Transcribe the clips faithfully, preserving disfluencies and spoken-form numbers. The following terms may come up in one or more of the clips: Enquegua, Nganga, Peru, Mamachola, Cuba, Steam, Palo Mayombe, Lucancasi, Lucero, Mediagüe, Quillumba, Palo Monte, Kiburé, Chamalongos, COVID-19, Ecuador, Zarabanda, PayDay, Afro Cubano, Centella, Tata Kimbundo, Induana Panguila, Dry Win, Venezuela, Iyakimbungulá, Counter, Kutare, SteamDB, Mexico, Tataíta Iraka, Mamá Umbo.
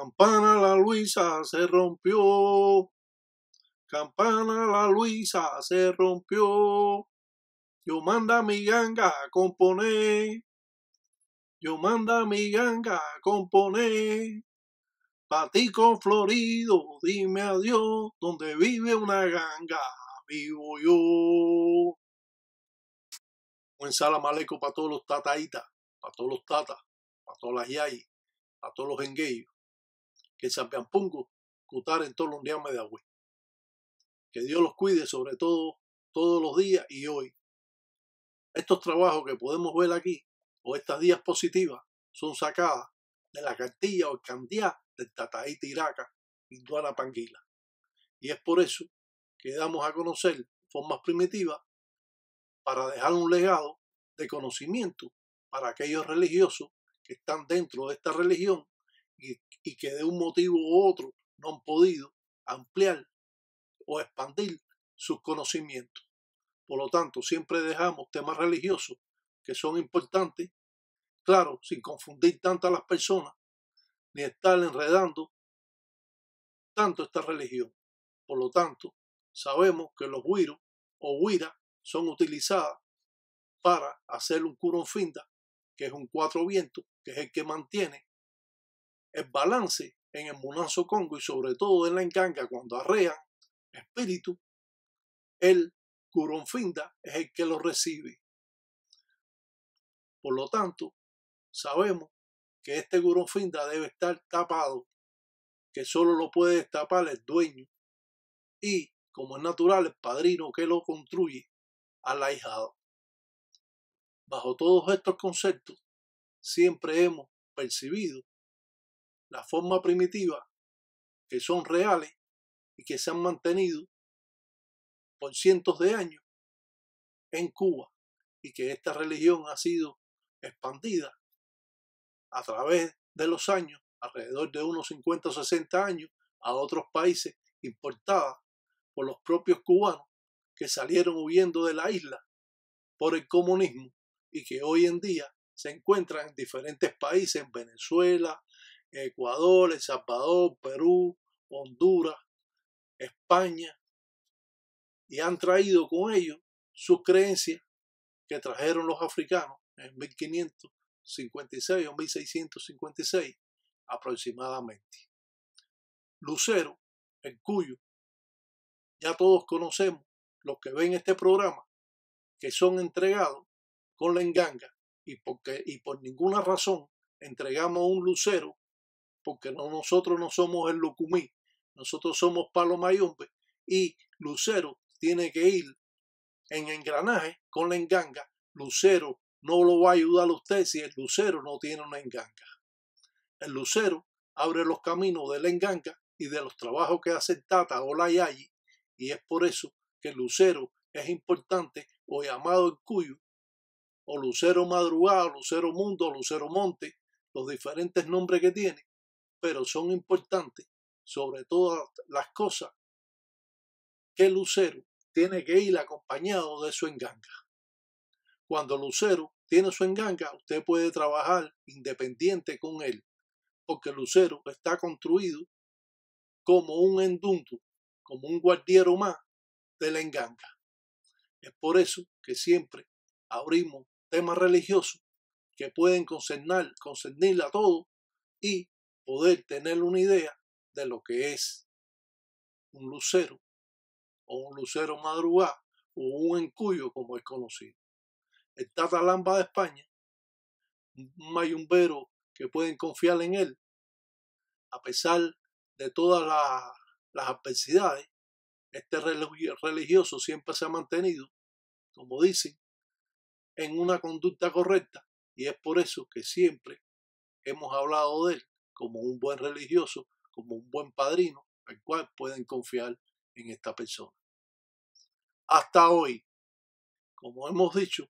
Campana la Luisa se rompió. Campana la Luisa se rompió. Yo manda a mi ganga a componer. Yo manda a mi ganga a componer. Patico florido, dime adiós. Donde vive una ganga, vivo yo. Buen salam aleikum para todos los tataítas, para todos los tatas, para todas las yayas, para todos los engueyos. Que San Bampungo, Kutare en todos los días Mediagüe. Que Dios los cuide sobre todo, todos los días y hoy. Estos trabajos que podemos ver aquí, o estas días positivas, son sacadas de la cartilla o el candía del Tataíta Iraka, Induana Panguila. Y es por eso que damos a conocer formas primitivas para dejar un legado de conocimiento para aquellos religiosos que están dentro de esta religión y, y que de un motivo u otro no han podido ampliar o expandir sus conocimientos. Por lo tanto, siempre dejamos temas religiosos que son importantes, claro, sin confundir tanto a las personas ni estar enredando tanto esta religión. Por lo tanto, sabemos que los huiros o huiras son utilizadas para hacer un curonfinda, que es un cuatro vientos, que es el que mantiene el balance en el Munanzo Congo y sobre todo en la Nganga cuando arrean espíritu. El curonfinda es el que lo recibe. Por lo tanto, sabemos que este curonfinda debe estar tapado, que solo lo puede destapar el dueño y, como es natural, el padrino que lo construye al ahijado. Bajo todos estos conceptos, siempre hemos percibido la forma primitiva que son reales y que se han mantenido por cientos de años en Cuba y que esta religión ha sido expandida a través de los años, alrededor de unos cincuenta o sesenta años, a otros países, importada por los propios cubanos que salieron huyendo de la isla por el comunismo y que hoy en día se encuentran en diferentes países, en Venezuela, Ecuador, El Salvador, Perú, Honduras, España, y han traído con ellos sus creencias que trajeron los africanos en mil quinientos cincuenta y seis o mil seiscientos cincuenta y seis aproximadamente. Lucero, el cuyo ya todos conocemos, los que ven este programa, que son entregados con la Nganga, y, porque, y por ninguna razón entregamos un lucero, porque no, nosotros no somos el lucumí, nosotros somos Palo Mayombe, y lucero tiene que ir en engranaje con la Nganga. Lucero no lo va a ayudar a usted si el lucero no tiene una Nganga. El lucero abre los caminos de la Nganga y de los trabajos que hace Tata o la Yayi, y es por eso que el lucero es importante, o llamado el cuyo, o lucero madrugada, o lucero mundo, o lucero monte, los diferentes nombres que tiene, pero son importantes sobre todas las cosas que el lucero tiene que ir acompañado de su Nganga. Cuando el lucero tiene su Nganga, usted puede trabajar independiente con él, porque el lucero está construido como un endundu, como un guardiero más de la Nganga. Es por eso que siempre abrimos temas religiosos que pueden concernar, concernirla a todos y poder tener una idea de lo que es un lucero o un lucero madrugá o un encuyo como es conocido. El Tata Lamba de España, un mayombero que pueden confiar en él a pesar de todas las, las adversidades. Este religioso siempre se ha mantenido, como dicen, en una conducta correcta, y es por eso que siempre hemos hablado de él como un buen religioso, como un buen padrino, al cual pueden confiar en esta persona. Hasta hoy, como hemos dicho,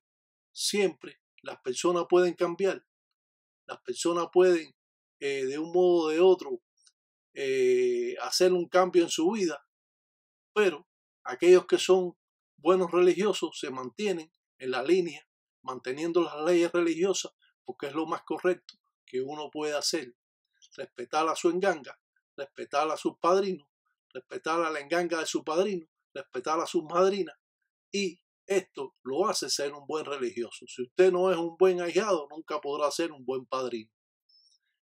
siempre las personas pueden cambiar, las personas pueden eh, de un modo o de otro eh, hacer un cambio en su vida, pero aquellos que son buenos religiosos se mantienen en la línea, manteniendo las leyes religiosas, porque es lo más correcto que uno puede hacer. respetar a su enganga, respetar a sus padrinos, respetar a la enganga de su padrino, respetar a sus madrinas, y esto lo hace ser un buen religioso. Si usted no es un buen ahijado, nunca podrá ser un buen padrino.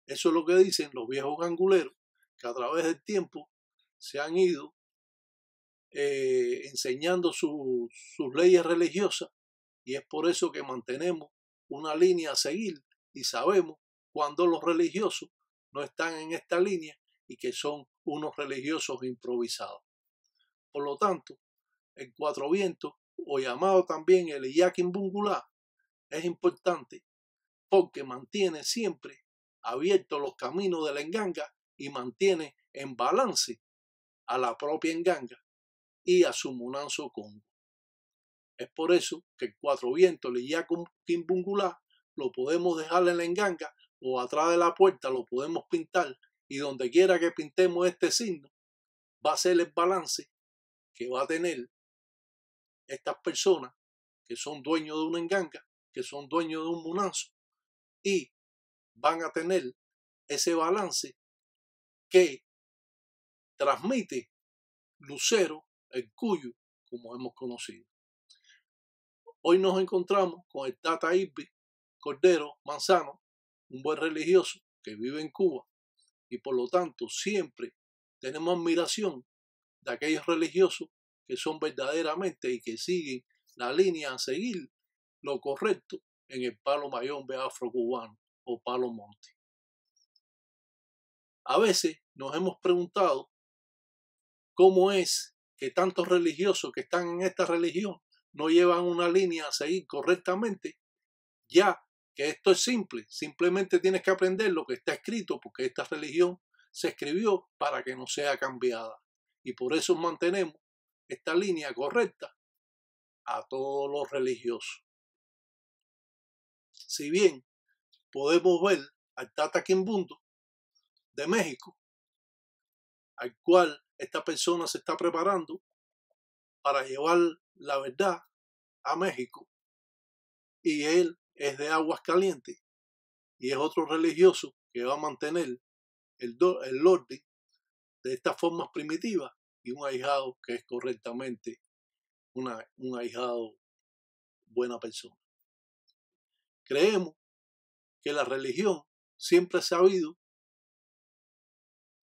Eso es lo que dicen los viejos ganguleros, que a través del tiempo se han ido eh, enseñando su, sus leyes religiosas, y es por eso que mantenemos una línea a seguir y sabemos cuando los religiosos no están en esta línea y que son unos religiosos improvisados. Por lo tanto, el Cuatro Vientos, o llamado también el Iyakimbungulá, es importante porque mantiene siempre abiertos los caminos de la enganga y mantiene en balance a la propia enganga y a su Munanzo Congo. Es por eso que el Cuatro Vientos, el Iyakimbungulá, lo podemos dejar en la enganga o atrás de la puerta lo podemos pintar, y donde quiera que pintemos este signo va a ser el balance que va a tener estas personas que son dueños de una enganga, que son dueños de un munanzo, y van a tener ese balance que transmite Lucero, el Cuyo, como hemos conocido. Hoy nos encontramos con el Tata Iraka Cordero Manzano, un buen religioso que vive en Cuba, y por lo tanto siempre tenemos admiración de aquellos religiosos que son verdaderamente y que siguen la línea a seguir lo correcto en el Palo Mayombe afrocubano o Palo Monte. A veces nos hemos preguntado cómo es que tantos religiosos que están en esta religión no llevan una línea a seguir correctamente, ya que esto es simple, simplemente tienes que aprender lo que está escrito, porque esta religión se escribió para que no sea cambiada, y por eso mantenemos esta línea correcta a todos los religiosos. Si bien podemos ver al Tata Kimbundo de México, al cual esta persona se está preparando para llevar la verdad a México, y él es de Aguascalientes y es otro religioso que va a mantener el, el orden de estas formas primitivas, y un ahijado que es correctamente una, un ahijado buena persona. Creemos que la religión siempre ha sabido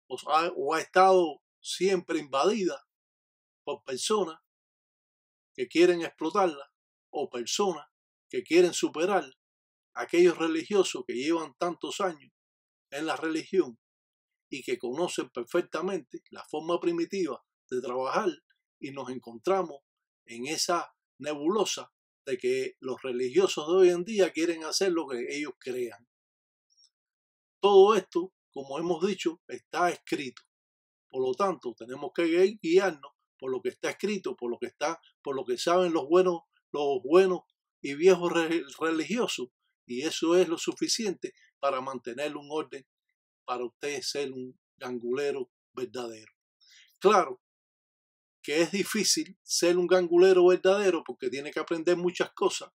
o ha, o ha estado siempre invadida por personas que quieren explotarla o personas que quieren superar a aquellos religiosos que llevan tantos años en la religión y que conocen perfectamente la forma primitiva de trabajar, y nos encontramos en esa nebulosa de que los religiosos de hoy en día quieren hacer lo que ellos crean. Todo esto, como hemos dicho, está escrito. Por lo tanto, tenemos que guiarnos por lo que está escrito, por lo que está, por lo que saben los buenos, los buenos y viejos religiosos, y eso es lo suficiente para mantener un orden, para usted ser un gangulero verdadero. Claro que es difícil ser un gangulero verdadero porque tiene que aprender muchas cosas,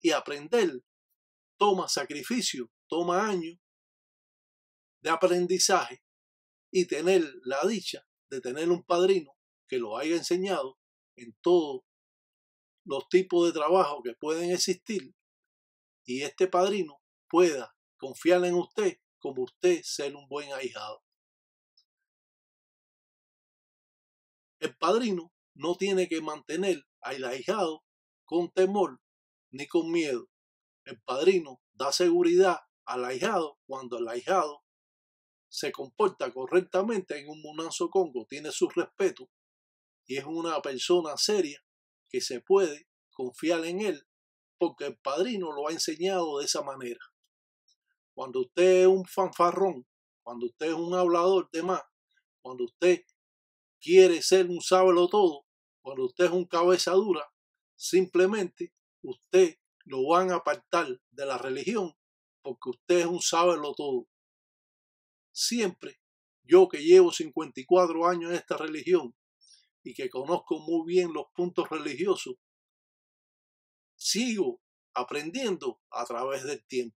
y aprender toma sacrificio, toma años de aprendizaje, y tener la dicha de tener un padrino que lo haya enseñado en todos los tipos de trabajo que pueden existir, y este padrino pueda confiar en usted como usted ser un buen ahijado. El padrino no tiene que mantener al ahijado con temor ni con miedo. El padrino da seguridad al ahijado cuando el ahijado se comporta correctamente en un Munanzo Congo, tiene su respeto y es una persona seria que se puede confiar en él porque el padrino lo ha enseñado de esa manera. Cuando usted es un fanfarrón, cuando usted es un hablador de más, cuando usted quiere ser un sábelo todo, cuando usted es un cabeza dura, simplemente usted lo van a apartar de la religión porque usted es un sábelo todo. Siempre, yo que llevo cincuenta y cuatro años en esta religión y que conozco muy bien los puntos religiosos, sigo aprendiendo a través del tiempo.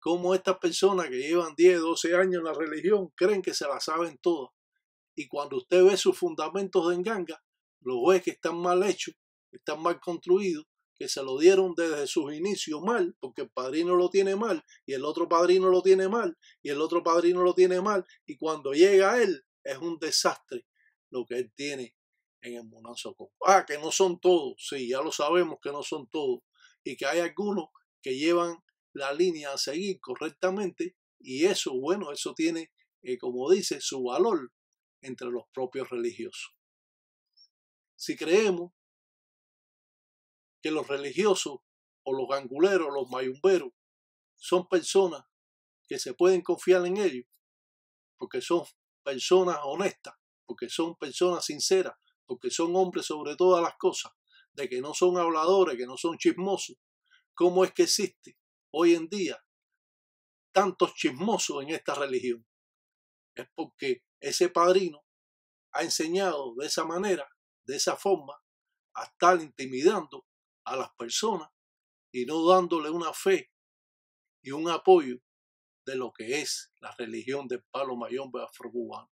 cómo estas personas que llevan diez, doce años en la religión creen que se la saben todas. Y cuando usted ve sus fundamentos de Nganga, los ve que están mal hechos, están mal construidos, que se lo dieron desde sus inicios mal, porque el padrino lo tiene mal, y el otro padrino lo tiene mal, y el otro padrino lo tiene mal, y cuando llega a él, es un desastre lo que él tiene en el Munanzo Congo. Ah, que no son todos, sí, ya lo sabemos que no son todos, y que hay algunos que llevan la línea a seguir correctamente, y eso, bueno, eso tiene, eh, como dice, su valor entre los propios religiosos. Si creemos que los religiosos o los ganguleros, los mayumberos, son personas que se pueden confiar en ellos, porque son personas honestas, porque son personas sinceras, porque son hombres sobre todas las cosas, de que no son habladores, que no son chismosos. ¿Cómo es que existe hoy en día tantos chismosos en esta religión? Es porque ese padrino ha enseñado de esa manera, de esa forma, a estar intimidando a las personas y no dándole una fe y un apoyo de lo que es la religión del Palo Mayombe afrocubano,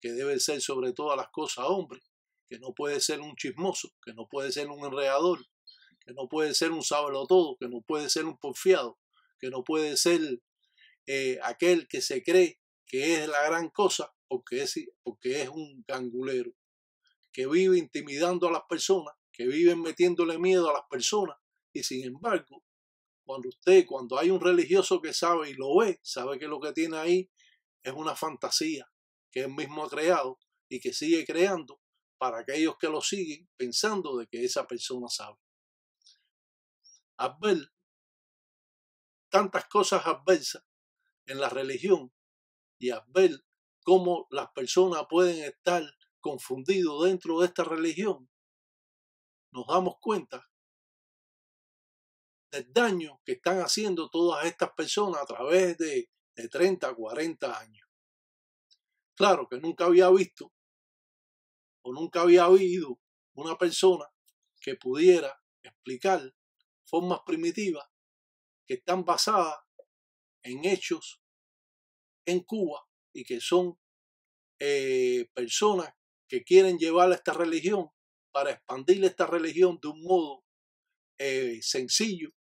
que debe ser sobre todas las cosas hombre, que no puede ser un chismoso, que no puede ser un enredador, que no puede ser un sabelotodo, que no puede ser un porfiado, que no puede ser eh, aquel que se cree que es la gran cosa porque es, porque es un gangulero, que vive intimidando a las personas, que viven metiéndole miedo a las personas, y sin embargo, cuando usted, cuando hay un religioso que sabe y lo ve, sabe que lo que tiene ahí es una fantasía que él mismo ha creado y que sigue creando para aquellos que lo siguen pensando de que esa persona sabe. Al ver tantas cosas adversas en la religión y al ver cómo las personas pueden estar confundidas dentro de esta religión, nos damos cuenta del daño que están haciendo todas estas personas a través de, de treinta, cuarenta años. Claro que nunca había visto o nunca había habido una persona que pudiera explicar formas primitivas que están basadas en hechos en Cuba y que son eh, personas que quieren llevar a esta religión para expandir esta religión de un modo eh, sencillo,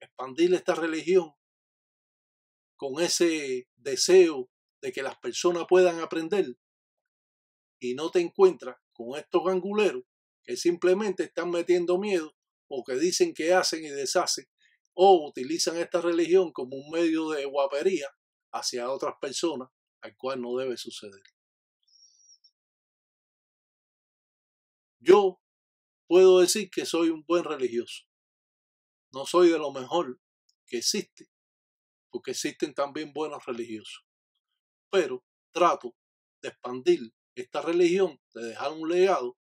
expandir esta religión con ese deseo de que las personas puedan aprender, y no te encuentras con estos ganguleros que simplemente están metiendo miedo o que dicen que hacen y deshacen o utilizan esta religión como un medio de guapería hacia otras personas, al cual no debe suceder. Yo puedo decir que soy un buen religioso. No soy de lo mejor que existe, porque existen también buenos religiosos. Pero trato de expandir esta religión, de dejar un legado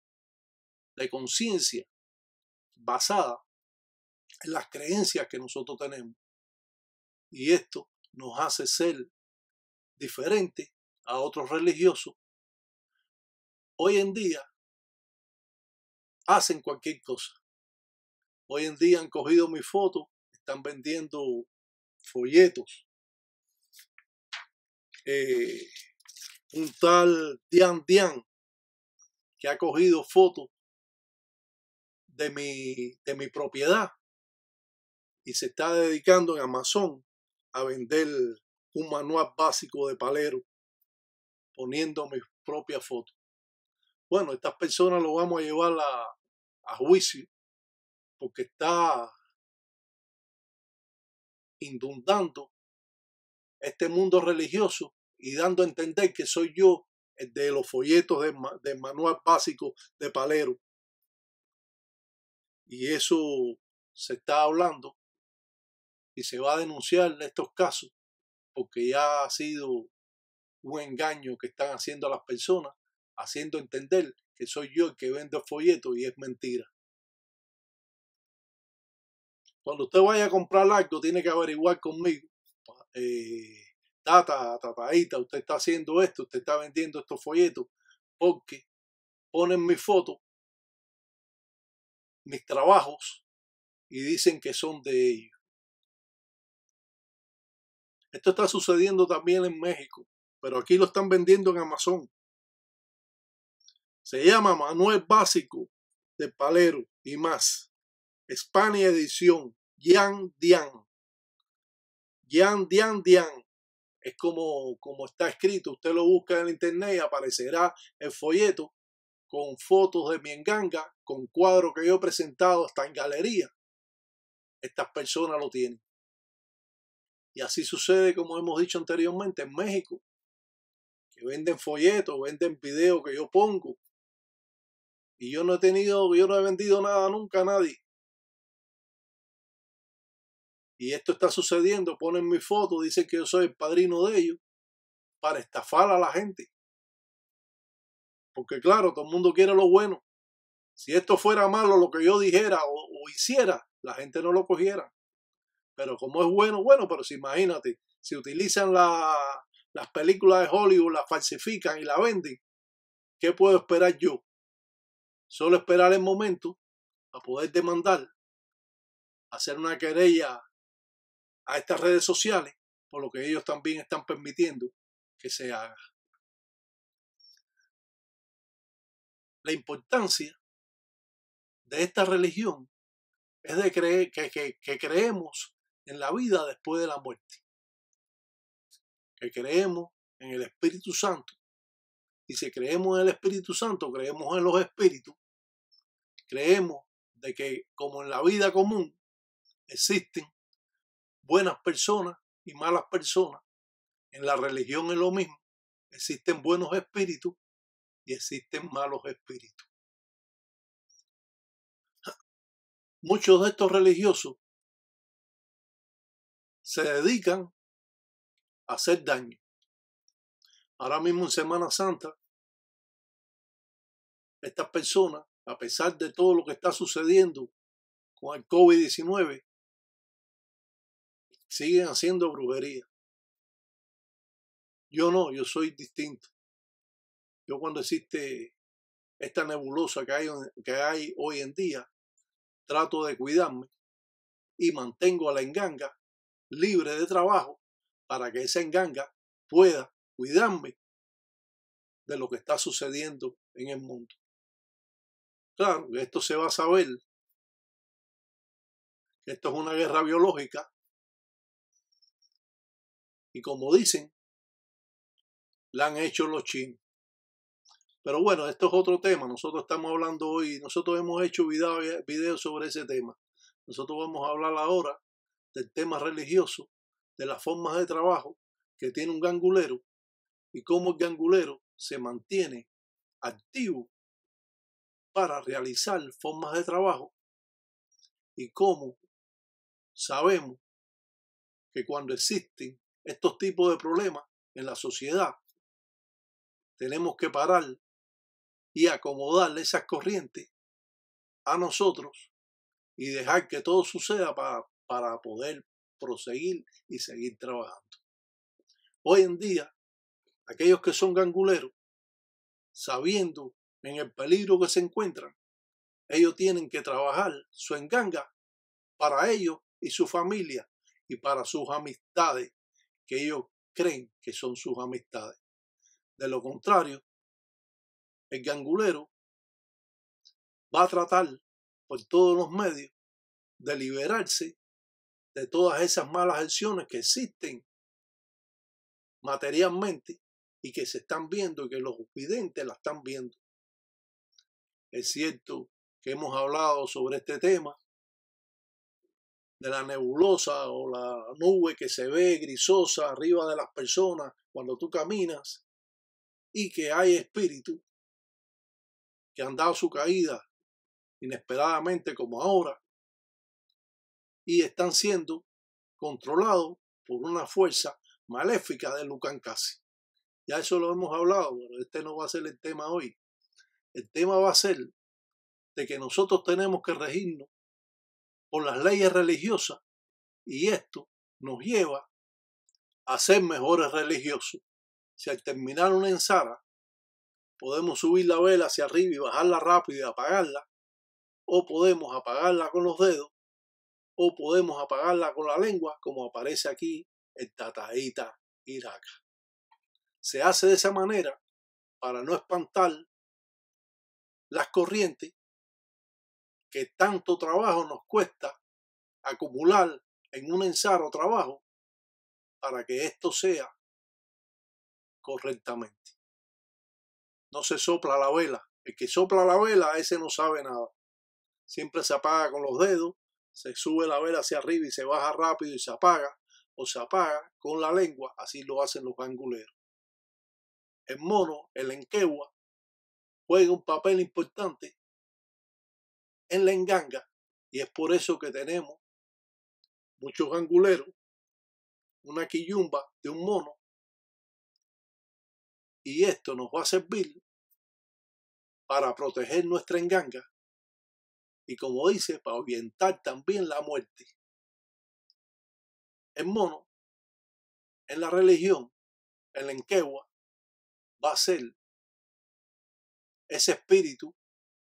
de conciencia basada en las creencias que nosotros tenemos. Y esto nos hace ser diferente a otros religiosos. Hoy en día hacen cualquier cosa. Hoy en día han cogido mi foto, están vendiendo folletos. Eh, un tal Dian Dian que ha cogido fotos de mi, de mi propiedad y se está dedicando en Amazon a vender un manual básico de palero poniendo mis propias fotos. Bueno, estas personas lo vamos a llevar a, a juicio porque está inundando este mundo religioso y dando a entender que soy yo el de los folletos del, del manual básico de palero. Y eso se está hablando y se va a denunciar en estos casos porque ya ha sido un engaño que están haciendo a las personas, haciendo entender que soy yo el que vende el folleto, y es mentira. Cuando usted vaya a comprar algo, tiene que averiguar conmigo. Eh, tata, tataíta, usted está haciendo esto, usted está vendiendo estos folletos, porque ponen mi foto, mis trabajos, y dicen que son de ellos. Esto está sucediendo también en México, pero aquí lo están vendiendo en Amazon. Se llama Manuel Básico de Palero y más. España Edición. Yan Dian. Yan Dian Dian. Es como, como está escrito. Usted lo busca en internet y aparecerá el folleto con fotos de mi Nganga, con cuadros que yo he presentado hasta en galería. Estas personas lo tienen. Y así sucede, como hemos dicho anteriormente, en México. Que venden folletos, venden videos que yo pongo. Y yo no he tenido, yo no he vendido nada nunca a nadie. Y esto está sucediendo, ponen mi foto, dicen que yo soy el padrino de ellos, para estafar a la gente. Porque claro, todo el mundo quiere lo bueno. Si esto fuera malo, lo que yo dijera o, o hiciera, la gente no lo cogiera. Pero como es bueno, bueno, pero si imagínate, si utilizan la, las películas de Hollywood, las falsifican y la venden, ¿qué puedo esperar yo? Solo esperar el momento a poder demandar, hacer una querella a estas redes sociales, por lo que ellos también están permitiendo que se haga. La importancia de esta religión es de creer, que, que, que creemos en la vida después de la muerte, que creemos en el Espíritu Santo. Y si creemos en el Espíritu Santo, creemos en los espíritus, creemos de que, como en la vida común, existen buenas personas y malas personas. En la religión es lo mismo. Existen buenos espíritus y existen malos espíritus. Muchos de estos religiosos se dedican a hacer daño. Ahora mismo en Semana Santa, estas personas, a pesar de todo lo que está sucediendo con el COVID diecinueve, siguen haciendo brujería. Yo no, yo soy distinto. Yo, cuando existe esta nebulosa que hay, que hay hoy en día, trato de cuidarme y mantengo a la Nganga libre de trabajo para que esa Nganga pueda cuidarme de lo que está sucediendo en el mundo. Claro, esto se va a saber. Esto es una guerra biológica. Y como dicen, la han hecho los chinos. Pero bueno, esto es otro tema. Nosotros estamos hablando hoy, nosotros hemos hecho videos sobre ese tema. Nosotros vamos a hablar ahora del tema religioso, de las formas de trabajo que tiene un gangulero y cómo el gangulero se mantiene activo para realizar formas de trabajo y cómo sabemos que cuando existen estos tipos de problemas en la sociedad, tenemos que parar y acomodar esas corrientes a nosotros y dejar que todo suceda para, para poder proseguir y seguir trabajando. Hoy en día, aquellos que son ganguleros, sabiendo en el peligro que se encuentran, ellos tienen que trabajar su Nganga para ellos y su familia y para sus amistades, que ellos creen que son sus amistades. De lo contrario, el gangulero va a tratar por todos los medios de liberarse de todas esas malas acciones que existen materialmente y que se están viendo y que los videntes la están viendo. Es cierto que hemos hablado sobre este tema de la nebulosa o la nube que se ve grisosa arriba de las personas cuando tú caminas, y que hay espíritus que han dado su caída inesperadamente como ahora y están siendo controlados por una fuerza maléfica de Lucancasi. Ya eso lo hemos hablado, pero este no va a ser el tema hoy. El tema va a ser de que nosotros tenemos que regirnos por las leyes religiosas y esto nos lleva a ser mejores religiosos. Si al terminar una ensara podemos subir la vela hacia arriba y bajarla rápido y apagarla, o podemos apagarla con los dedos, o podemos apagarla con la lengua, como aparece aquí el Tataíta Iraka. Se hace de esa manera para no espantar las corrientes que tanto trabajo nos cuesta acumular en un ensaro trabajo para que esto sea correctamente. No se sopla la vela. El que sopla la vela, ese no sabe nada. Siempre se apaga con los dedos, se sube la vela hacia arriba y se baja rápido y se apaga, o se apaga con la lengua, así lo hacen los canguleros. El mono, el enquegua, juega un papel importante en la enganga y es por eso que tenemos muchos canguleros, una quillumba de un mono, y esto nos va a servir para proteger nuestra enganga y, como dice, para orientar también la muerte. El mono, en la religión, el enquegua, va a ser ese espíritu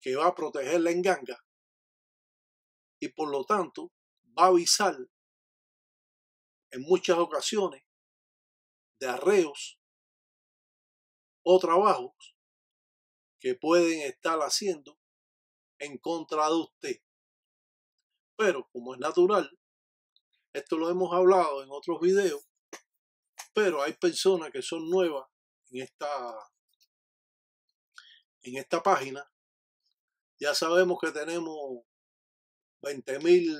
que va a proteger la enganga y por lo tanto va a avisar en muchas ocasiones de arreos o trabajos que pueden estar haciendo en contra de usted. Pero como es natural, esto lo hemos hablado en otros videos, pero hay personas que son nuevas en esta, en esta página. Ya sabemos que tenemos veinte mil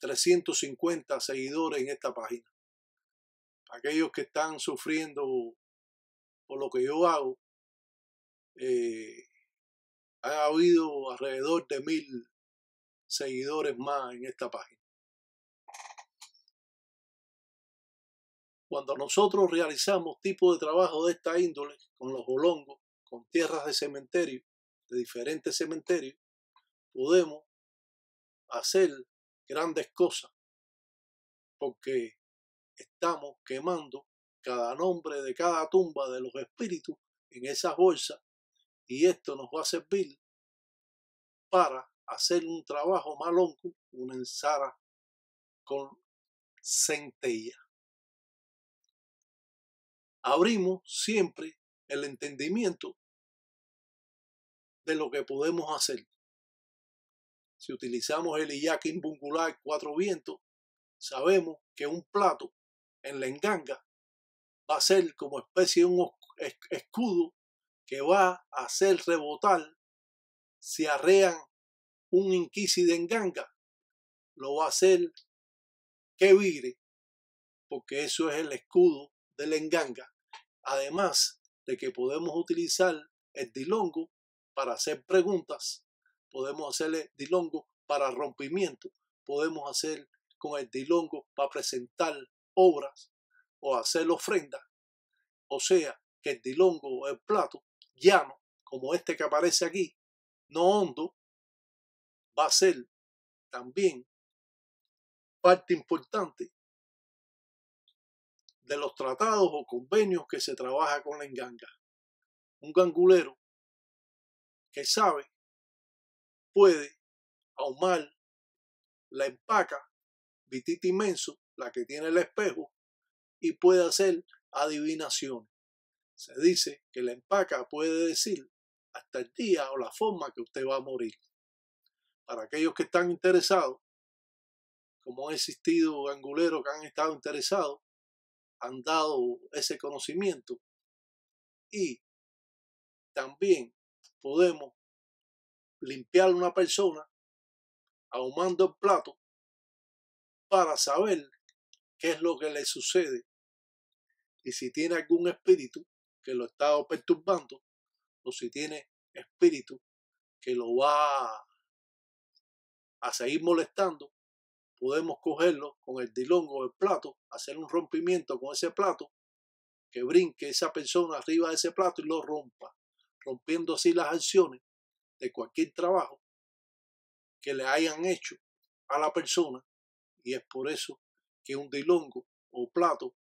trescientos cincuenta seguidores en esta página. Aquellos que están sufriendo por lo que yo hago, eh, ha habido alrededor de mil seguidores más en esta página. Cuando nosotros realizamos tipos de trabajo de esta índole, con los bolongos, con tierras de cementerio, de diferentes cementerios, podemos hacer grandes cosas, porque estamos quemando cada nombre de cada tumba de los espíritus en esas bolsas y esto nos va a servir para hacer un trabajo malonco, una ensara con centella. Abrimos siempre el entendimiento de lo que podemos hacer. Si utilizamos el Iyaki imbungular cuatro vientos, sabemos que un plato en la enganga va a ser como especie de un escudo que va a hacer rebotar. Si arrean un inquisi de enganga, lo va a hacer que vire, porque eso es el escudo de la enganga. Además de que podemos utilizar el dilongo para hacer preguntas, podemos hacerle dilongo para rompimiento, podemos hacer con el dilongo para presentar obras o hacer ofrendas. O sea, que el dilongo o el plato llano, como este que aparece aquí, no hondo, va a ser también parte importante de los tratados o convenios que se trabaja con la enganga. Un gangulero que sabe puede ahumar la empaca, vitita inmenso, la que tiene el espejo, y puede hacer adivinaciones. Se dice que la empaca puede decir hasta el día o la forma que usted va a morir. Para aquellos que están interesados, como han existido ganguleros que han estado interesados, han dado ese conocimiento y también podemos limpiar a una persona ahumando el plato para saber qué es lo que le sucede y si tiene algún espíritu que lo está perturbando o si tiene espíritu que lo va a seguir molestando. Podemos cogerlo con el dilongo del plato, hacer un rompimiento con ese plato, que brinque esa persona arriba de ese plato y lo rompa, rompiendo así las acciones de cualquier trabajo que le hayan hecho a la persona. Y es por eso que un dilongo o plato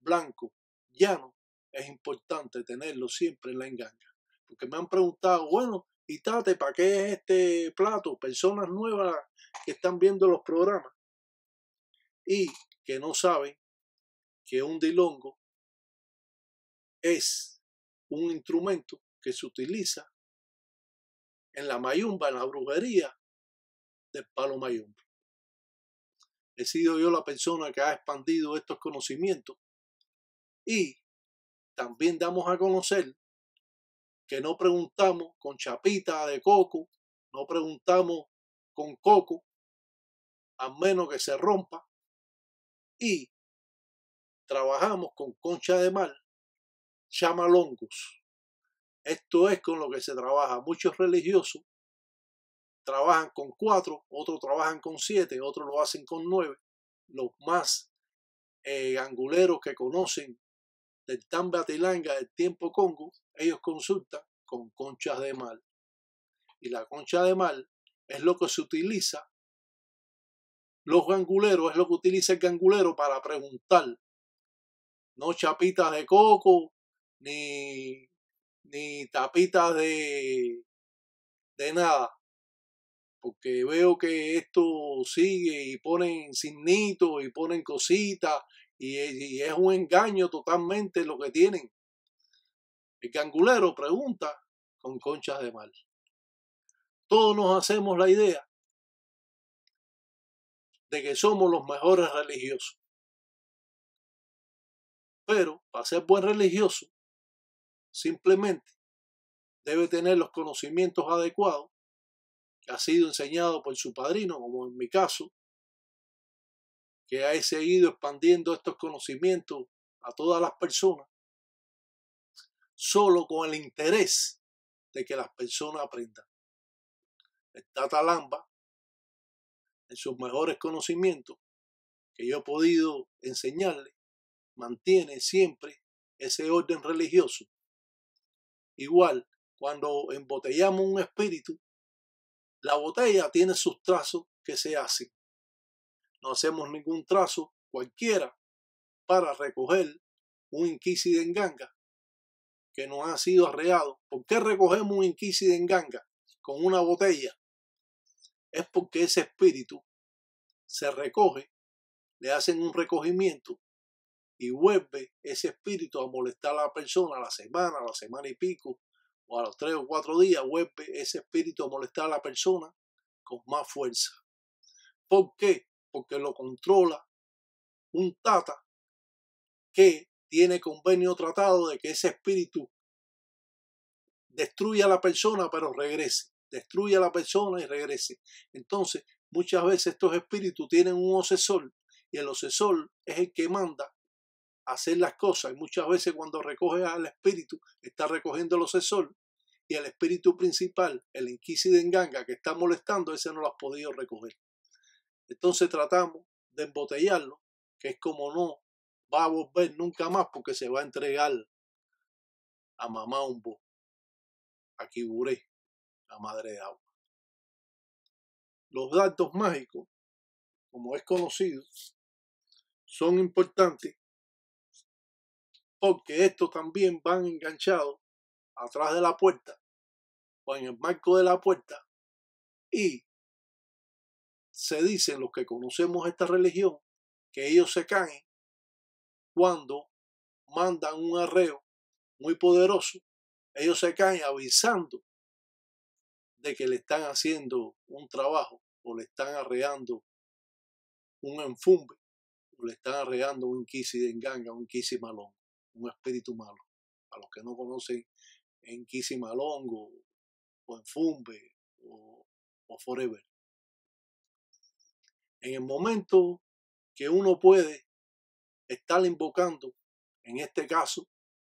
blanco, llano, es importante tenerlo siempre en la enganga. Porque me han preguntado, bueno, y Tate, ¿para qué es este plato? Personas nuevas que están viendo los programas y que no saben que un dilongo es un instrumento que se utiliza en la mayumba, en la brujería del Palo Mayombe. He sido yo la persona que ha expandido estos conocimientos y también damos a conocer que no preguntamos con chapita de coco, no preguntamos con coco, a menos que se rompa, y trabajamos con concha de mar, chamalongos. Esto es con lo que se trabaja. Muchos religiosos trabajan con cuatro, otros trabajan con siete, otros lo hacen con nueve. Los más eh, anguleros que conocen del Tamba Tilanga del tiempo Congo, ellos consultan con conchas de mar. Y la concha de mar es lo que se utiliza. Los ganguleros es lo que utiliza el gangulero para preguntar. No chapitas de coco, ni, ni tapitas de, de nada. Porque veo que esto sigue y ponen signitos y ponen cositas. Y, y es un engaño totalmente lo que tienen. El gangulero pregunta con conchas de mar. Todos nos hacemos la idea de que somos los mejores religiosos. Pero para ser buen religioso, simplemente debe tener los conocimientos adecuados que ha sido enseñado por su padrino, como en mi caso, que ha seguido expandiendo estos conocimientos a todas las personas, solo con el interés de que las personas aprendan. El Tata Lamba, en sus mejores conocimientos que yo he podido enseñarle, mantiene siempre ese orden religioso. Igual, cuando embotellamos un espíritu, la botella tiene sus trazos que se hacen. No hacemos ningún trazo cualquiera para recoger un inquisi de Nganga que nos ha sido arreado. ¿Por qué recogemos un inquisi de Nganga con una botella? Es porque ese espíritu se recoge, le hacen un recogimiento y vuelve ese espíritu a molestar a la persona a la semana, a la semana y pico, o a los tres o cuatro días, vuelve ese espíritu a molestar a la persona con más fuerza. ¿Por qué? Porque lo controla un tata que tiene convenio tratado de que ese espíritu destruya a la persona pero regrese. Destruye a la persona y regrese. Entonces, muchas veces estos espíritus tienen un obsesor y el obsesor es el que manda a hacer las cosas. Y muchas veces cuando recoge al espíritu, está recogiendo el obsesor y el espíritu principal, el inquisi de Nganga que está molestando, ese no lo has podido recoger. Entonces tratamos de embotellarlo, que es como no va a volver nunca más porque se va a entregar a Mamá Umbo, a Kiburé, la madre de agua. Los dardos mágicos, como es conocido, son importantes porque estos también van enganchados atrás de la puerta o en el marco de la puerta y se dicen los que conocemos esta religión que ellos se caen cuando mandan un arreo muy poderoso. Ellos se caen avisando de que le están haciendo un trabajo o le están arreando un enfumbe o le están arreando un inquisi de Nganga, un inquisi malongo, un espíritu malo. A los que no conocen inquisi malongo o enfumbe o, o forever. En el momento que uno puede estar invocando, en este caso,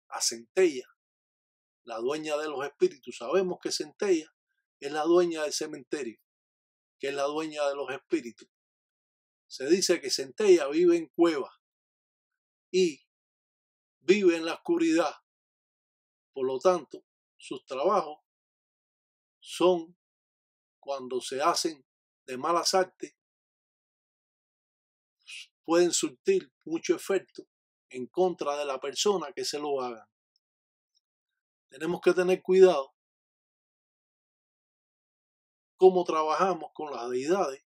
a Centella, la dueña de los espíritus, sabemos que Centella es la dueña del cementerio, que es la dueña de los espíritus. Se dice que Centella vive en cuevas y vive en la oscuridad. Por lo tanto, sus trabajos son cuando se hacen de malas artes, pueden surtir mucho efecto en contra de la persona que se lo hagan. Tenemos que tener cuidado cómo trabajamos con las deidades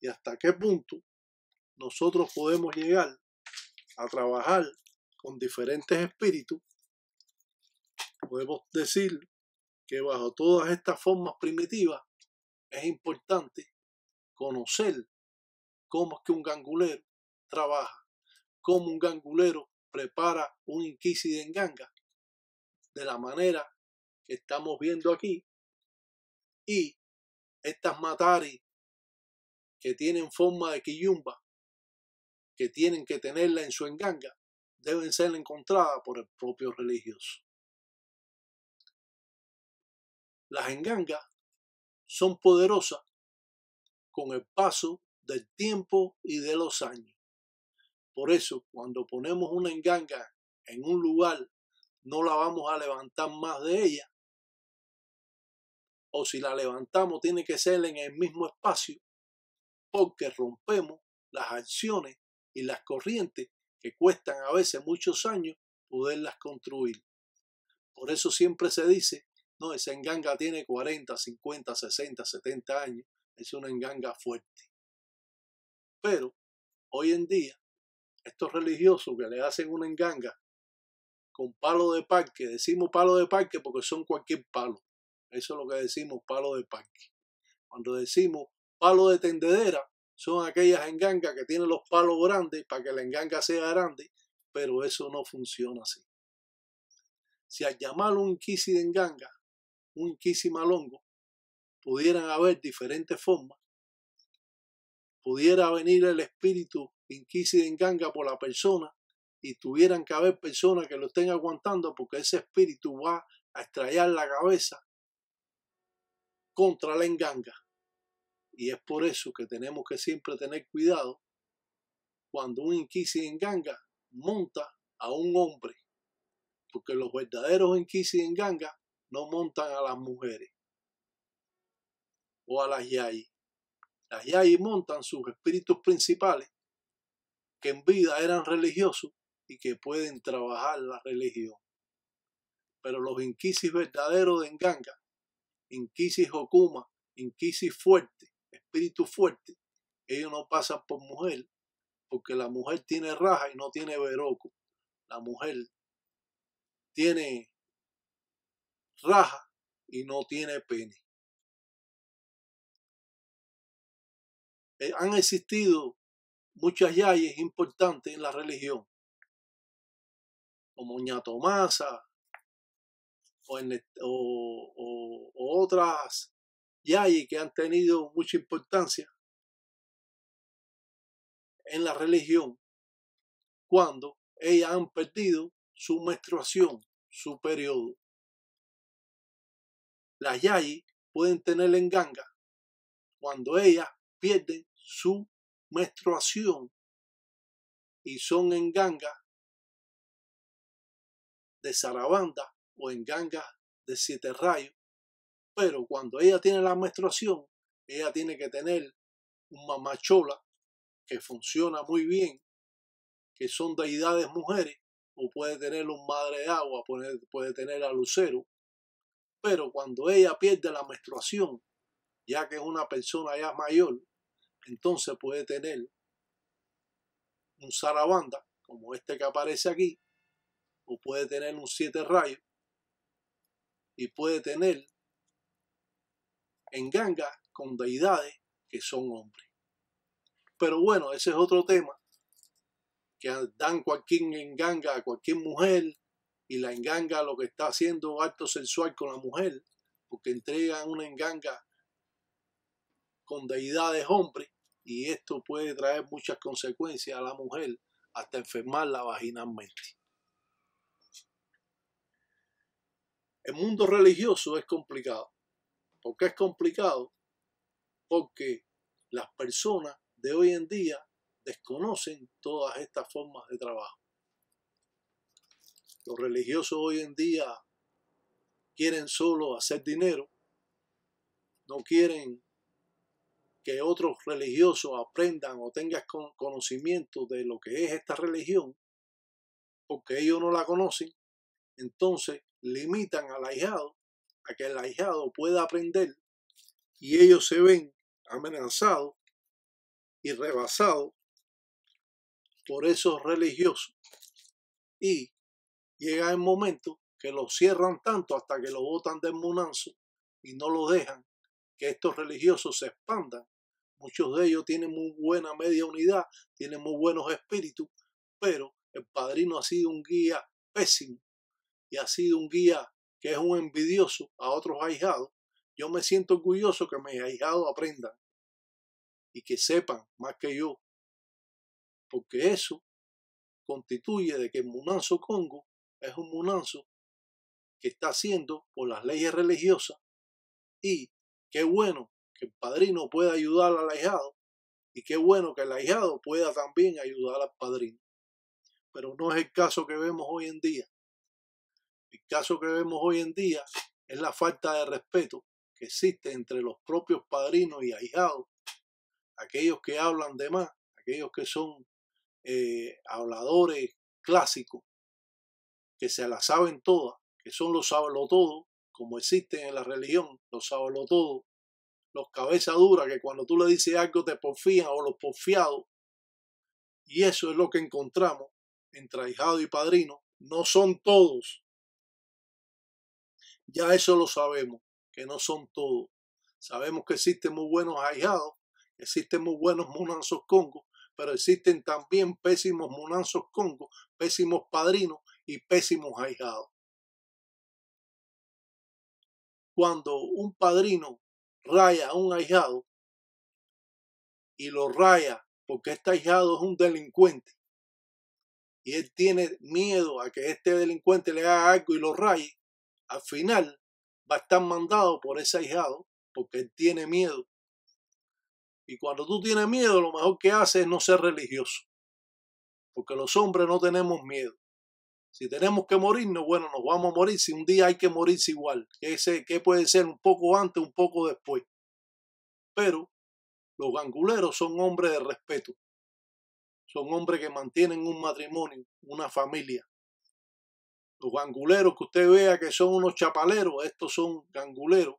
y hasta qué punto nosotros podemos llegar a trabajar con diferentes espíritus, podemos decir que bajo todas estas formas primitivas es importante conocer cómo es que un gangulero trabaja, cómo un gangulero prepara un inquisi de Nganga, de la manera que estamos viendo aquí, y estas matari que tienen forma de quiyumba, que tienen que tenerla en su Nganga, deben ser encontradas por el propio religioso. Las Nganga son poderosas con el paso del tiempo y de los años. Por eso, cuando ponemos una Nganga en un lugar, no la vamos a levantar más de ella. O si la levantamos, tiene que ser en el mismo espacio, porque rompemos las acciones y las corrientes que cuestan a veces muchos años poderlas construir. Por eso siempre se dice, no, esa Nganga tiene cuarenta, cincuenta, sesenta, setenta años, es una Nganga fuerte. Pero hoy en día, estos religiosos que le hacen una Nganga con palo de parque, decimos palo de parque porque son cualquier palo, eso es lo que decimos palo de parque. Cuando decimos palo de tendedera, son aquellas Ngangas que tienen los palos grandes para que la Nganga sea grande, pero eso no funciona así. Si al llamar un inquisi de Nganga, un inquisi malongo, pudieran haber diferentes formas, pudiera venir el espíritu inquisi de Nganga por la persona y tuvieran que haber personas que lo estén aguantando porque ese espíritu va a estrellar la cabeza contra la Nganga. Y es por eso que tenemos que siempre tener cuidado cuando un inquisi de Nganga monta a un hombre, porque los verdaderos inquisi de Nganga no montan a las mujeres o a las yayi. Las yayi montan sus espíritus principales que en vida eran religiosos y que pueden trabajar la religión. Pero los inquisis verdaderos de Nganga, inquisis Okuma, inquisis fuerte, espíritu fuerte, ellos no pasan por mujer, porque la mujer tiene raja y no tiene veroco. La mujer tiene raja y no tiene pene. Eh, han existido muchas yayes importantes en la religión, como Ñatomasa o, el, o, o, o otras yayes que han tenido mucha importancia en la religión cuando ellas han perdido su menstruación, su periodo. Las yayes pueden tener Nganga cuando ellas pierden su menstruación y son Nganga de Zarabanda o Nganga de Siete Rayos, pero cuando ella tiene la menstruación, ella tiene que tener un mamachola que funciona muy bien, que son deidades mujeres, o puede tener un madre de agua, puede, puede tener a Lucero, pero cuando ella pierde la menstruación, ya que es una persona ya mayor, entonces puede tener un Zarabanda, como este que aparece aquí, o puede tener un Siete Rayos, y puede tener Nganga con deidades que son hombres. Pero bueno, ese es otro tema, que dan cualquier Nganga a cualquier mujer, y la Nganga lo que está haciendo acto sexual con la mujer, porque entregan una Nganga con deidades hombres, y esto puede traer muchas consecuencias a la mujer, hasta enfermarla vaginalmente. El mundo religioso es complicado. ¿Por qué es complicado? Porque las personas de hoy en día desconocen todas estas formas de trabajo. Los religiosos hoy en día quieren solo hacer dinero, no quieren que otros religiosos aprendan o tengan conocimiento de lo que es esta religión, porque ellos no la conocen. Entonces limitan al ahijado a que el ahijado pueda aprender, y ellos se ven amenazados y rebasados por esos religiosos. Y llega el momento que los cierran tanto hasta que lo botan del Munanzo y no lo dejan que estos religiosos se expandan. Muchos de ellos tienen muy buena media unidad, tienen muy buenos espíritus, pero el padrino ha sido un guía pésimo y ha sido un guía que es un envidioso a otros ahijados. Yo me siento orgulloso que mis ahijados aprendan y que sepan más que yo, porque eso constituye de que el Munanzo Congo es un Munanzo que está haciendo por las leyes religiosas. Y qué bueno que el padrino pueda ayudar al ahijado y qué bueno que el ahijado pueda también ayudar al padrino. Pero no es el caso que vemos hoy en día. El caso que vemos hoy en día es la falta de respeto que existe entre los propios padrinos y ahijados, aquellos que hablan de más, aquellos que son eh, habladores clásicos, que se la saben todas, que son los sabelotodos, como existen en la religión, los sabelotodos, los cabezas duras, que cuando tú le dices algo te porfían, o los porfiados. Y eso es lo que encontramos entre ahijado y padrino. No son todos. Ya eso lo sabemos, que no son todos. Sabemos que existen muy buenos ahijados, existen muy buenos Munanzos Congo, pero existen también pésimos Munanzos Congo, pésimos padrinos y pésimos ahijados. Cuando un padrino raya a un ahijado y lo raya porque este ahijado es un delincuente y él tiene miedo a que este delincuente le haga algo y lo raye, al final va a estar mandado por ese ahijado porque él tiene miedo. Y cuando tú tienes miedo, lo mejor que haces es no ser religioso, porque los hombres no tenemos miedo. Si tenemos que morirnos, bueno, nos vamos a morir. Si un día hay que morirse igual, que, ese, que puede ser un poco antes, un poco después. Pero los ganguleros son hombres de respeto. Son hombres que mantienen un matrimonio, una familia. Los ganguleros que usted vea que son unos chapaleros, estos son ganguleros,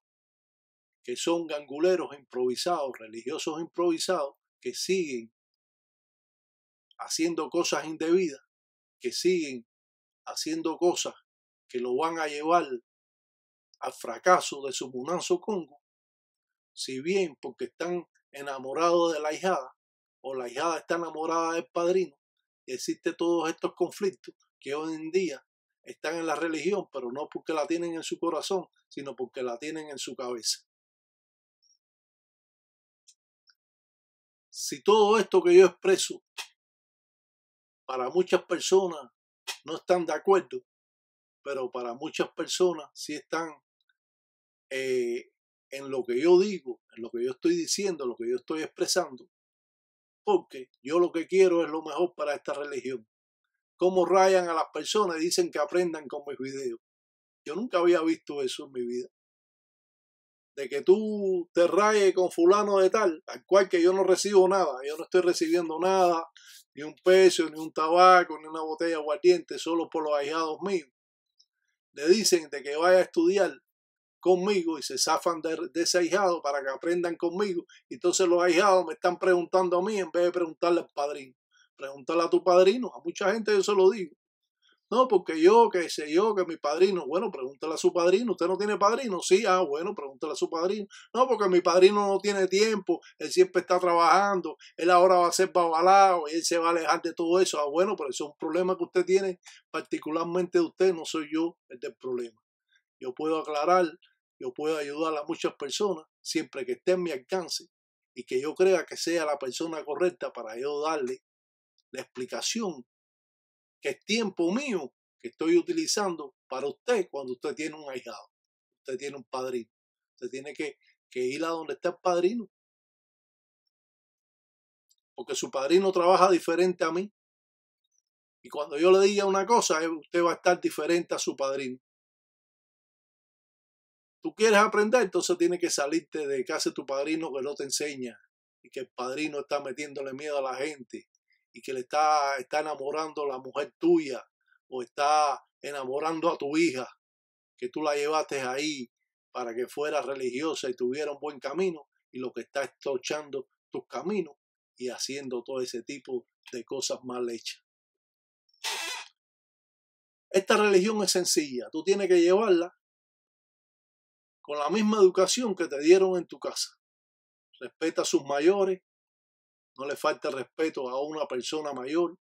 que son ganguleros improvisados, religiosos improvisados, que siguen haciendo cosas indebidas, que siguen haciendo cosas que lo van a llevar al fracaso de su Munanzo Congo, si bien porque están enamorados de la ahijada o la ahijada está enamorada del padrino, y existen todos estos conflictos que hoy en día están en la religión, pero no porque la tienen en su corazón, sino porque la tienen en su cabeza. Si todo esto que yo expreso para muchas personas no están de acuerdo, pero para muchas personas sí están eh, en lo que yo digo, en lo que yo estoy diciendo, en lo que yo estoy expresando, porque yo lo que quiero es lo mejor para esta religión. Cómo rayan a las personas y dicen que aprendan con mis videos. Yo nunca había visto eso en mi vida. De que tú te rayes con fulano de tal, al cual que yo no recibo nada, yo no estoy recibiendo nada, ni un peso, ni un tabaco, ni una botella de aguardiente, solo por los ahijados míos. Le dicen de que vaya a estudiar conmigo y se zafan de, de ese ahijado para que aprendan conmigo. Entonces los ahijados me están preguntando a mí en vez de preguntarle al padrino. Preguntarle a tu padrino, a mucha gente yo se lo digo. No, porque yo, que sé yo, que mi padrino. Bueno, pregúntale a su padrino. ¿Usted no tiene padrino? Sí, ah, bueno, pregúntale a su padrino. No, porque mi padrino no tiene tiempo. Él siempre está trabajando. Él ahora va a ser babalao y él se va a alejar de todo eso. Ah, bueno, pero eso es un problema que usted tiene, particularmente de usted. No soy yo el del problema. Yo puedo aclarar, yo puedo ayudar a muchas personas siempre que esté en mi alcance y que yo crea que sea la persona correcta para yo darle la explicación, que es tiempo mío que estoy utilizando para usted cuando usted tiene un ahijado, usted tiene un padrino. Usted tiene que, que ir a donde está el padrino. Porque su padrino trabaja diferente a mí. Y cuando yo le diga una cosa, usted va a estar diferente a su padrino. Tú quieres aprender, entonces tienes que salirte de casa de tu padrino que no te enseña. Y que el padrino está metiéndole miedo a la gente. Y que le está, está enamorando a la mujer tuya o está enamorando a tu hija, que tú la llevaste ahí para que fuera religiosa y tuviera un buen camino, y lo que está estrochando tus caminos y haciendo todo ese tipo de cosas mal hechas. Esta religión es sencilla, tú tienes que llevarla con la misma educación que te dieron en tu casa. Respeta a sus mayores, no le falte respeto a una persona mayor.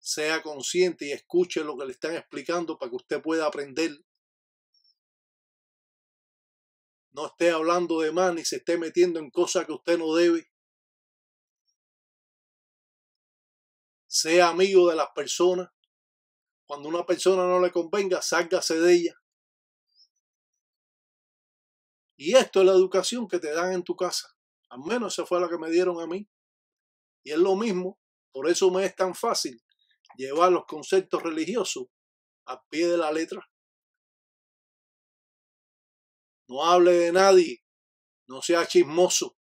Sea consciente y escuche lo que le están explicando para que usted pueda aprender. No esté hablando de más ni se esté metiendo en cosas que usted no debe. Sea amigo de las personas. Cuando una persona no le convenga, sálgase de ella. Y esto es la educación que te dan en tu casa. Al menos esa fue la que me dieron a mí. Y es lo mismo. Por eso me es tan fácil llevar los conceptos religiosos al pie de la letra. No hable de nadie. No sea chismoso.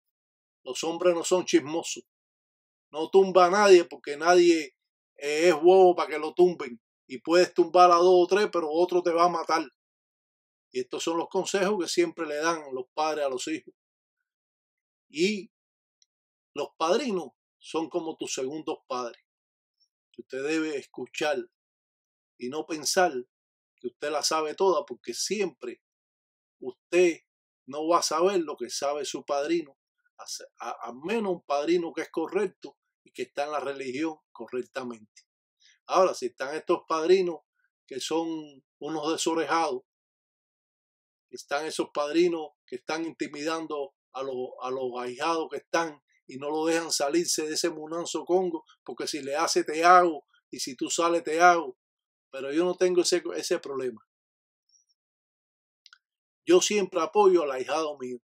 Los hombres no son chismosos. No tumba a nadie porque nadie es bobo para que lo tumben. Y puedes tumbar a dos o tres, pero otro te va a matar. Y estos son los consejos que siempre le dan los padres a los hijos. Y los padrinos son como tus segundos padres. Usted debe escuchar y no pensar que usted la sabe toda, porque siempre usted no va a saber lo que sabe su padrino, a menos un padrino que es correcto y que está en la religión correctamente. Ahora, si están estos padrinos que son unos desorejados, están esos padrinos que están intimidando a los, a los ahijados que están y no lo dejan salirse de ese Munanzo Congo, porque si le hace te hago y si tú sales te hago. Pero yo no tengo ese, ese problema. Yo siempre apoyo al ahijado mío.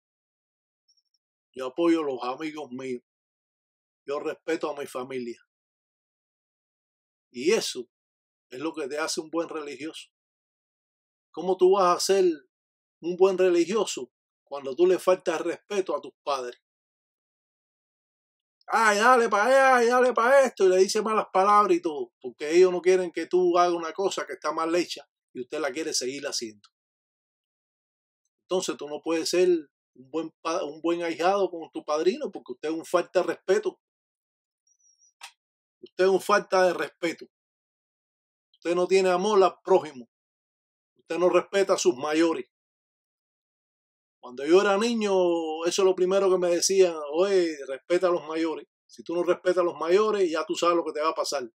Yo apoyo a los amigos míos. Yo respeto a mi familia. Y eso es lo que te hace un buen religioso. ¿Cómo tú vas a ser un buen religioso cuando tú le faltas respeto a tus padres? Ay, dale para allá, dale para esto, y le dice malas palabras y todo, porque ellos no quieren que tú hagas una cosa que está mal hecha y usted la quiere seguir haciendo. Entonces tú no puedes ser un buen, un buen ahijado con tu padrino, porque usted es un falta de respeto. Usted es un falta de respeto. Usted no tiene amor al prójimo. Usted no respeta a sus mayores. Cuando yo era niño, eso es lo primero que me decían: oye, respeta a los mayores. Si tú no respetas a los mayores, ya tú sabes lo que te va a pasar.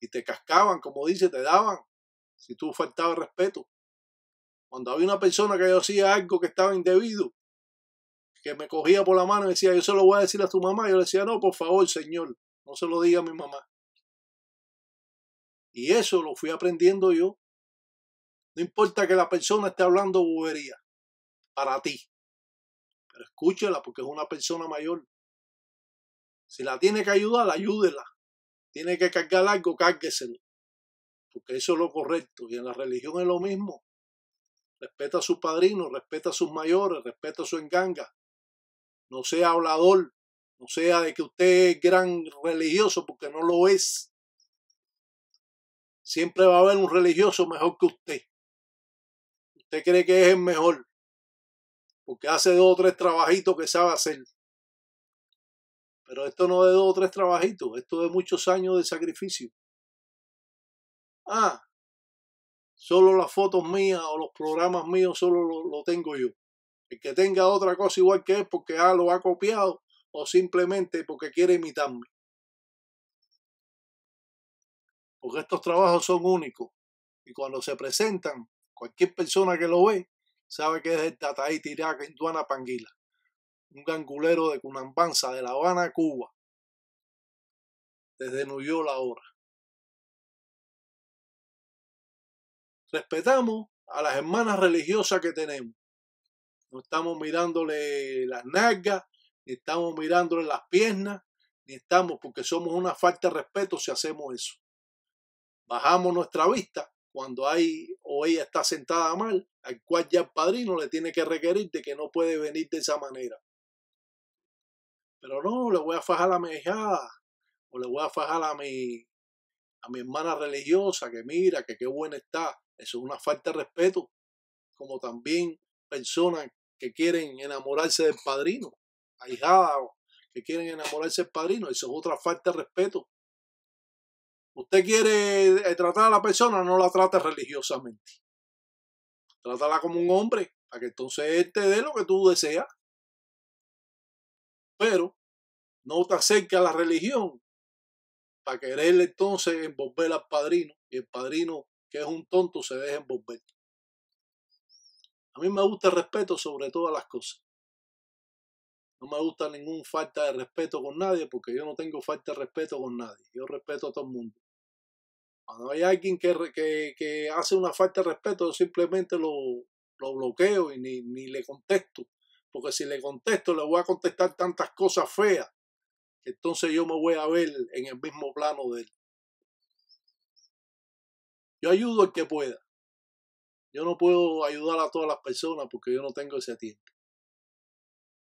Y te cascaban, como dice, te daban, si tú faltabas respeto. Cuando había una persona que yo hacía algo que estaba indebido, que me cogía por la mano y me decía, yo se lo voy a decir a tu mamá, yo le decía, no, por favor, señor, no se lo diga a mi mamá. Y eso lo fui aprendiendo yo. No importa que la persona esté hablando bobería para ti, pero escúchela, porque es una persona mayor. Si la tiene que ayudar, ayúdela. Tiene que cargar algo, cárgueselo, porque eso es lo correcto. Y en la religión es lo mismo. Respeta a su padrino, respeta a sus mayores, respeta a su Nganga. No sea hablador, no sea de que usted es gran religioso, porque no lo es. Siempre va a haber un religioso mejor que usted. Usted cree que es el mejor porque hace dos o tres trabajitos que sabe hacer. Pero esto no es de dos o tres trabajitos, esto es de muchos años de sacrificio. Ah, solo las fotos mías o los programas míos solo lo, lo tengo yo. El que tenga otra cosa igual que es porque ah, lo ha copiado o simplemente porque quiere imitarme. Porque estos trabajos son únicos y cuando se presentan, cualquier persona que lo ve sabe que es el Tataíta Iraka, Induana Panguila, un gangulero de Cunambanza, de La Habana, Cuba, desde New York ahora. Respetamos a las hermanas religiosas que tenemos. No estamos mirándole las nalgas, ni estamos mirándole las piernas, ni estamos, porque somos una falta de respeto si hacemos eso. Bajamos nuestra vista cuando hay o ella está sentada mal, al cual ya el padrino le tiene que requerir de que no puede venir de esa manera. Pero no, le voy a fajar a mi hija, o le voy a fajar a mi, a mi hermana religiosa, que mira, que qué buena está. Eso es una falta de respeto. Como también personas que quieren enamorarse del padrino, ahijada, que quieren enamorarse del padrino. Eso es otra falta de respeto. Usted quiere tratar a la persona, no la trate religiosamente. Trátala como un hombre, para que entonces él te dé lo que tú deseas. Pero no te acerques a la religión para quererle entonces envolver al padrino. Y el padrino, que es un tonto, se deja envolver. A mí me gusta el respeto sobre todas las cosas. No me gusta ninguna falta de respeto con nadie, porque yo no tengo falta de respeto con nadie. Yo respeto a todo el mundo. Cuando hay alguien que, que, que hace una falta de respeto, yo simplemente lo, lo bloqueo y ni, ni le contesto. Porque si le contesto, le voy a contestar tantas cosas feas, que entonces yo me voy a ver en el mismo plano de él. Yo ayudo al que pueda. Yo no puedo ayudar a todas las personas porque yo no tengo ese tiempo.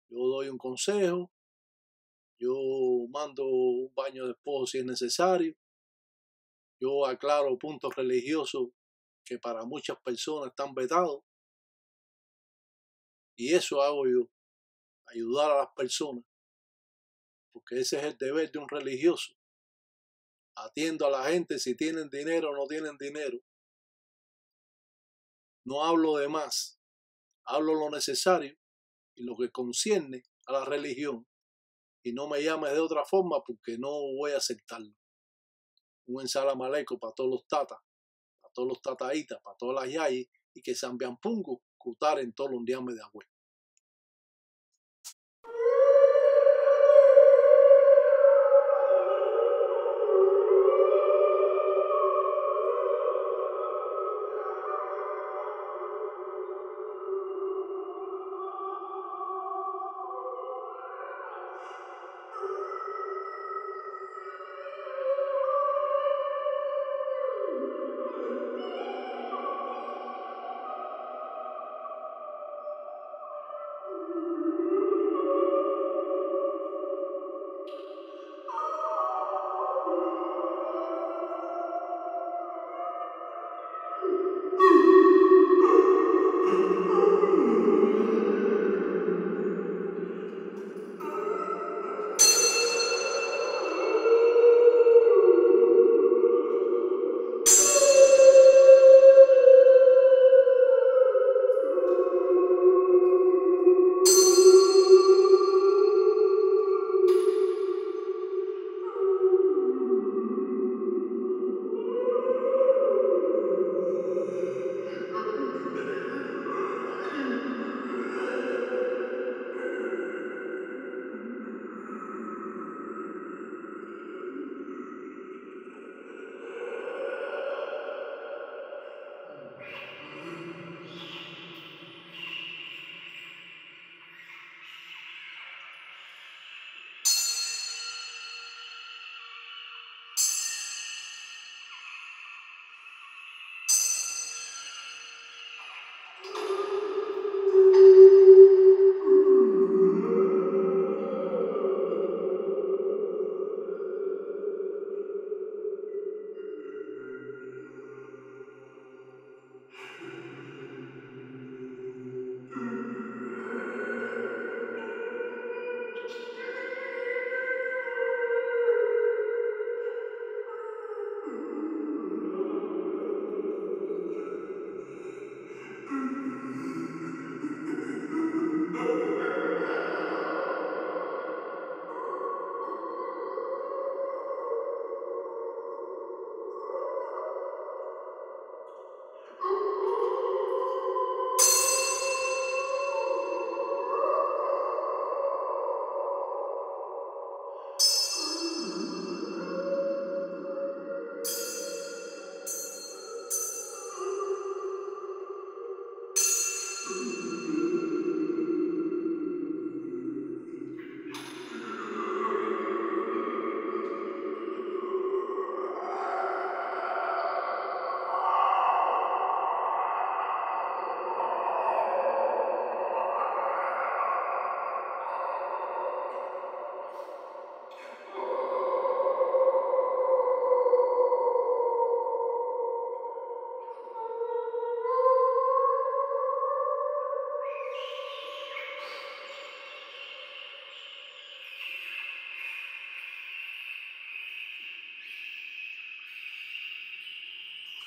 Yo doy un consejo, yo mando un baño de esposo si es necesario, yo aclaro puntos religiosos que para muchas personas están vetados. Y eso hago yo, ayudar a las personas, porque ese es el deber de un religioso. Atiendo a la gente si tienen dinero o no tienen dinero. No hablo de más, hablo lo necesario y lo que concierne a la religión, y no me llames de otra forma porque no voy a aceptarlo. Un ensalamaleco para todos los tatas, para todos los tataitas, para todas las yayas, y que San Bampungo, Kutare en todos los días Mediagüe.